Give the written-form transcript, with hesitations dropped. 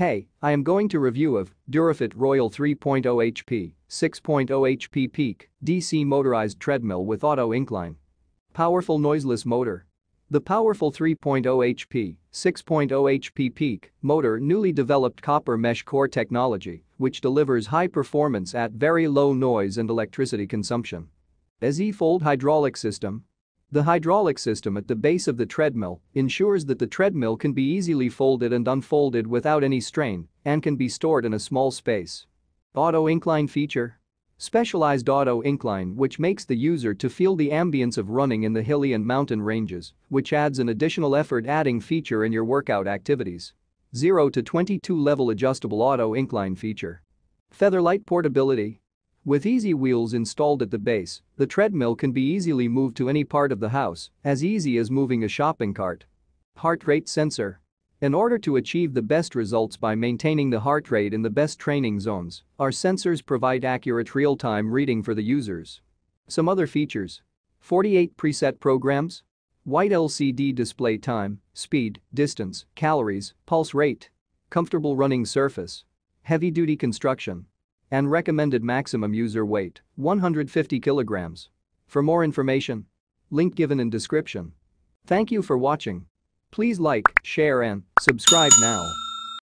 Hey, I am going to review of Durafit Royal 3.0 HP, 6.0 HP peak, DC motorized treadmill with auto incline. Powerful noiseless motor. The powerful 3.0 HP, 6.0 HP peak motor newly developed copper mesh core technology, which delivers high performance at very low noise and electricity consumption. Ezee-Fold hydraulic system. The hydraulic system at the base of the treadmill ensures that the treadmill can be easily folded and unfolded without any strain and can be stored in a small space. Auto incline feature. Specialized auto incline which makes the user to feel the ambience of running in the hilly and mountain ranges, which adds an additional effort-adding feature in your workout activities. 0 to 22 level adjustable auto incline feature. Featherlight portability. With Ezee wheels installed at the base, the treadmill can be easily moved to any part of the house, as easy as moving a shopping cart. Heart rate sensor. In order to achieve the best results by maintaining the heart rate in the best training zones, our sensors provide accurate real-time reading for the users. Some other features. 48 preset programs. White LCD display time, speed, distance, calories, pulse rate. Comfortable running surface. Heavy-duty construction. And recommended maximum user weight, 150 kg. For more information, link given in description. Thank you for watching. Please like, share and subscribe now.